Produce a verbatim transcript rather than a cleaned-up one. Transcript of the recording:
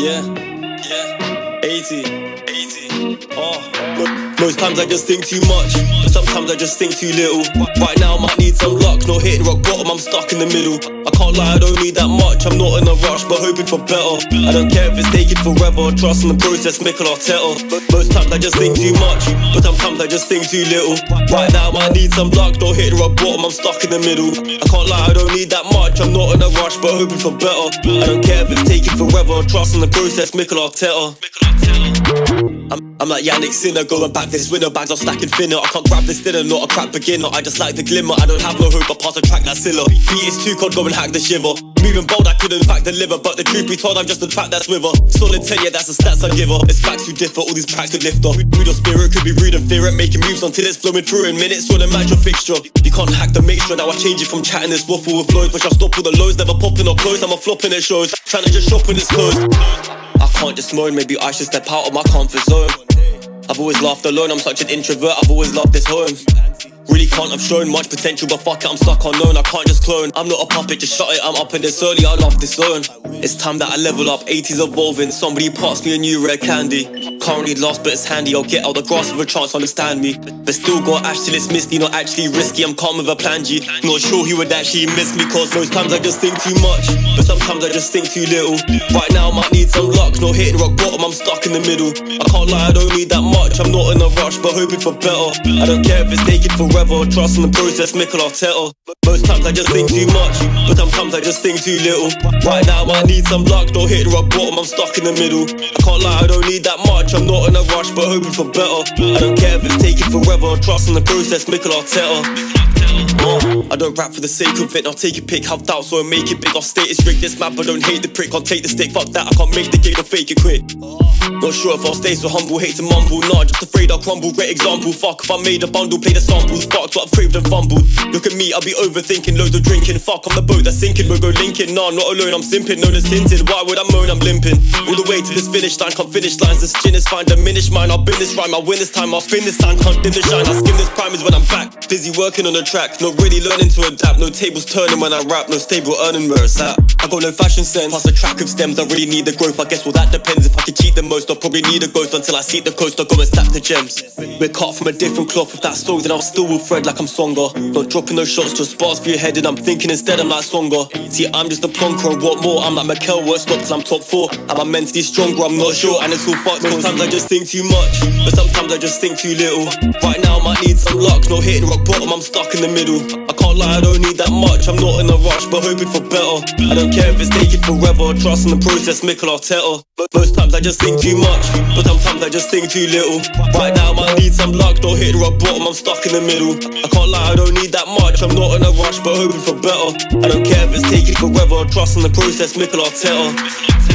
Yeah, yeah, eighty, eighty, oh. Most times I just think too much, but sometimes I just think too little. Right now I might need some luck, no hitting rock bottom, I'm stuck in the middle. I can't lie, I don't need that much, I'm not in a rush, but hoping for better. I don't care if it's taking forever, trust in the process, Mikel Arteta. Most times I just think too much, but sometimes I just think too little. Right now I might need some luck, no hitting rock bottom, I'm stuck in the middle. I can't lie, I don't need that much, I'm not in a rush, but hoping for better. I don't care if it's taking forever, trust in the process, Mikel Arteta. I'm, I'm like Yannick Sinner, going back this winter, bags are stacking thinner. I can't grab this dinner, not a crap beginner, I just like the glimmer. I don't have no hope, I pass a track like Silla. Beat is too cold, go and hack the shiver. Moving bold, I could in fact deliver, but the truth be told, I'm just a trap that's with her. Solid ten, yeah, that's the stats I give her. It's facts who differ, all these tracks could lift her. Rude or spirit, could be rude and fear it, making moves until it's flowing through in minutes, so the match your fixture. You can't hack the mixture, now I change it from chatting this waffle with flows, which I stop all the lows, never popping or close, I'm a flopping it shows, trying to just shop when it's closed. I can't just moan, maybe I should step out of my comfort zone. I've always laughed alone, I'm such an introvert, I've always loved this home. Really can't have shown much potential, but fuck it, I'm stuck unknown, I can't just clone. I'm not a puppet, just shut it, I'm up in this early, I love this zone. It's time that I level up, eighties evolving, somebody pass me a new rare candy. Currently lost, but it's handy, I'll get out the grass with a chance, understand me. But still got ash till it's misty, not actually risky, I'm calm with a plan G. Not sure he would actually miss me, cause most times I just think too much, but sometimes I just think too little. Right now I might need some luck, no hitting rock bottom, I'm stuck in the middle. I can't lie, I don't need that much, I'm not in a rush, but hoping for better. I don't care if it's taking forever, trust in the process, Mikel Arteta. Most times I just think too much, but sometimes I just think too little. Right now I need some luck, no hit rock bottom, I'm stuck in the middle. I can't lie, I don't need that much, I'm not in a rush, but hoping for better. I don't care if it's taking forever, trust in the process, Mikel Arteta. I don't rap for the sake of it, I'll take your pick. Have doubts, so I'll make it big. I'll status rig this map, I don't hate the prick. I'll take the stick, fuck that, I can't make the gig, I'll fake it quick. Not sure if I'll stay so humble, hate to mumble. Nah, just afraid I'll crumble, great example. Fuck, if I made a bundle, play the samples. Fuck, what I've craved and fumbled. Look at me, I'll be overthinking, loads of drinking. Fuck, I'm the boat that's sinking, we'll go linking. Nah, not alone, I'm simping, known as hinted. Why would I moan, I'm limping? All the way to this finish line, can't finish lines. This chin is fine, diminish mine. I'll bin this rhyme, I win this time, I'll spin this time, can't dim the shine. I skim this prime is when I'm back, busy working on a track. Not really learning to adapt, no tables turning when I rap, no stable earning where it's at. I got no fashion sense, plus a track of stems, I really need the growth. I guess well that depends, if I could cheat the most I'll probably need a ghost. Until I seek the coast I'll go and stack the gems. We're cut from a different cloth, if that's so then I'll still with Fred like I'm Songa. Not dropping no shots, just bars for your head and I'm thinking instead I'm like Songa. See I'm just a plonker and what more, I'm like Mikel, word stop till I'm top four. Am I mentally stronger, I'm not sure and it's all fucked. Sometimes I just think too much, but sometimes I just think too little. Right now I might need some luck, no hitting rock bottom, I'm stuck in the middle. I can't lie, I don't need that much, I'm not in a rush, but hoping for better. I don't care if it's taking forever, trust in the process, Mikel Arteta. Most times I just think too much, but sometimes I just think too little. Right now I might need some luck, don't hit rock bottom, I'm stuck in the middle. I can't lie, I don't need that much, I'm not in a rush, but hoping for better. I don't care if it's taking forever, trust in the process, Mikel Arteta.